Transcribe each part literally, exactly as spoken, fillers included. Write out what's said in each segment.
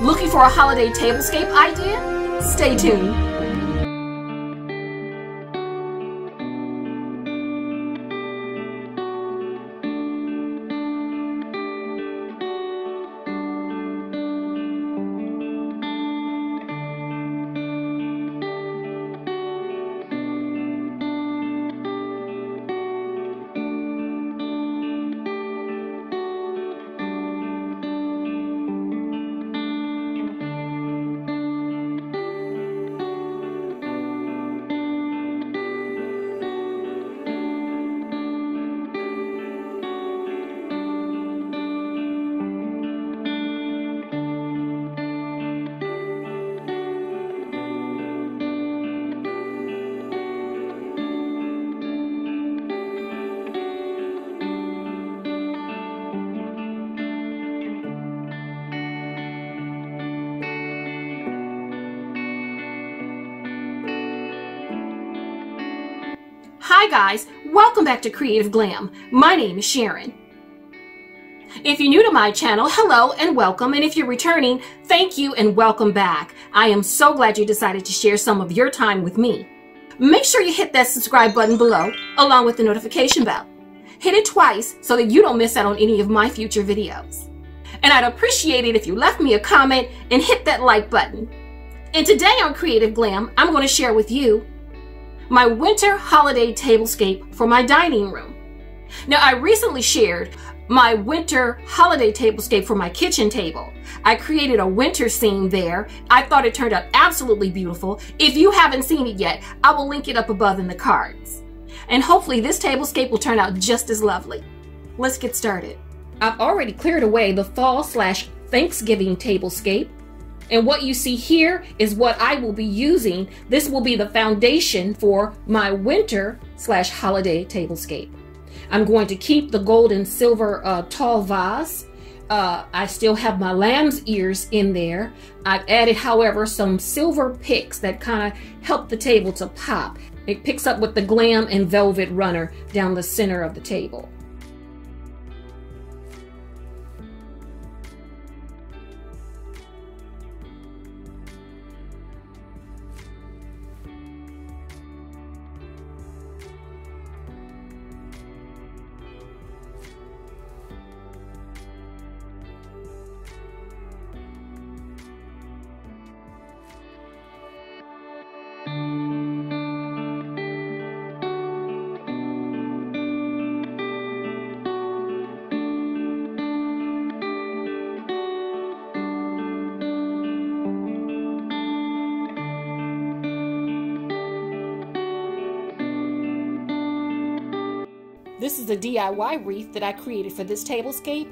Looking for a holiday tablescape idea? Stay tuned. Hi guys, welcome back to Creative Glam. My name is Sharon. If you're new to my channel, hello and welcome, and if you're returning, thank you and welcome back. I am so glad you decided to share some of your time with me. Make sure you hit that subscribe button below along with the notification bell. Hit it twice so that you don't miss out on any of my future videos. And I'd appreciate it if you left me a comment and hit that like button. And today on Creative Glam, I'm going to share with you my winter holiday tablescape for my dining room. Now, I recently shared my winter holiday tablescape for my kitchen table. I created a winter scene there. I thought it turned out absolutely beautiful. If you haven't seen it yet, I will link it up above in the cards. And hopefully this tablescape will turn out just as lovely. Let's get started. I've already cleared away the fall slash Thanksgiving tablescape. And what you see here is what I will be using. This will be the foundation for my winter slash holiday tablescape. I'm going to keep the gold and silver uh, tall vase. Uh, I still have my lamb's ears in there. I've added, however, some silver picks that kind of help the table to pop. It picks up with the glam and velvet runner down the center of the table. This is the D I Y wreath that I created for this tablescape.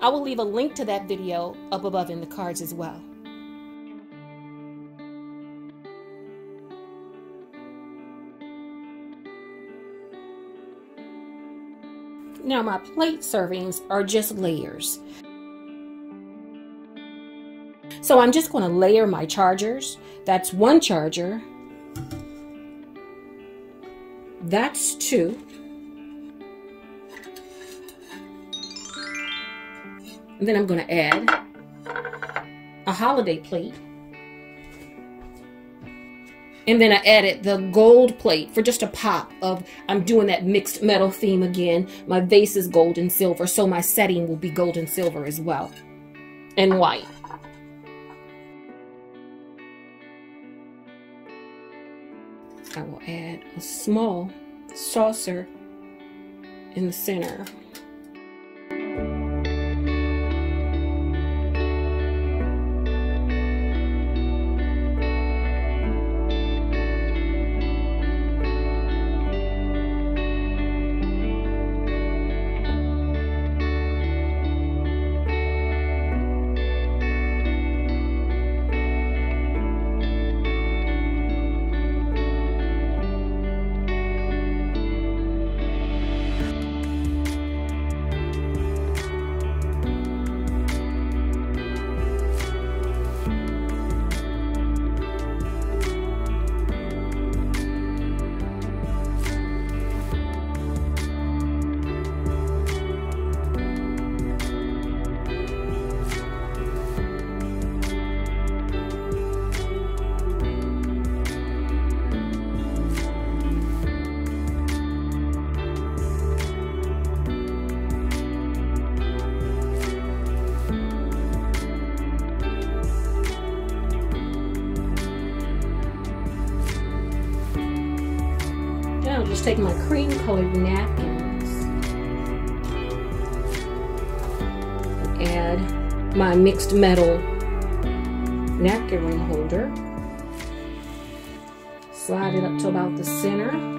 I will leave a link to that video up above in the cards as well. Now my plate servings are just layers. So I'm just going to layer my chargers. That's one charger. That's two. And then I'm going to add a holiday plate. And then I added the gold plate for just a pop of, I'm doing that mixed metal theme again. My vase is gold and silver, so my setting will be gold and silver as well, and white. I will add a small saucer in the center. just take my cream colored napkins, add my mixed metal napkin ring holder, slide it up to about the center.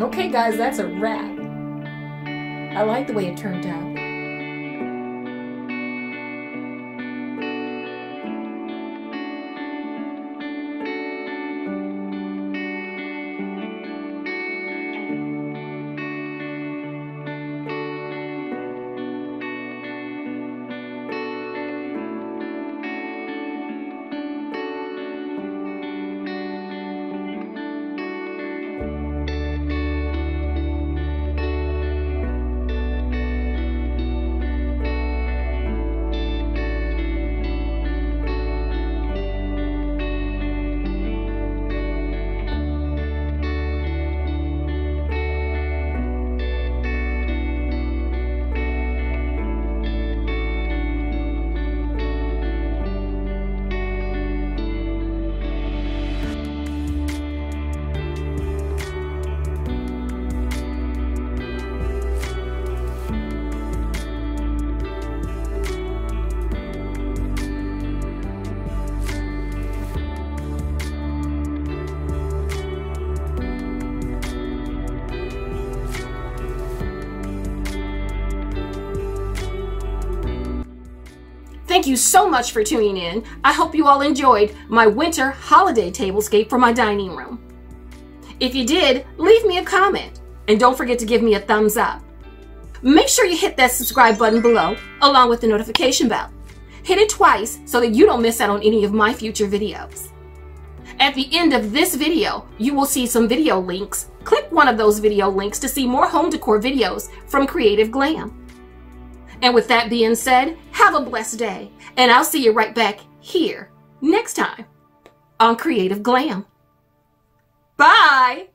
Okay guys, that's a wrap. I like the way it turned out. Thank you so much for tuning in. I hope you all enjoyed my winter holiday tablescape for my dining room. If you did, leave me a comment and don't forget to give me a thumbs up. Make sure you hit that subscribe button below along with the notification bell. Hit it twice so that you don't miss out on any of my future videos. At the end of this video, you will see some video links. Click one of those video links to see more home decor videos from Creative Glam. And with that being said, have a blessed day, and I'll see you right back here next time on Creative Glam. Bye!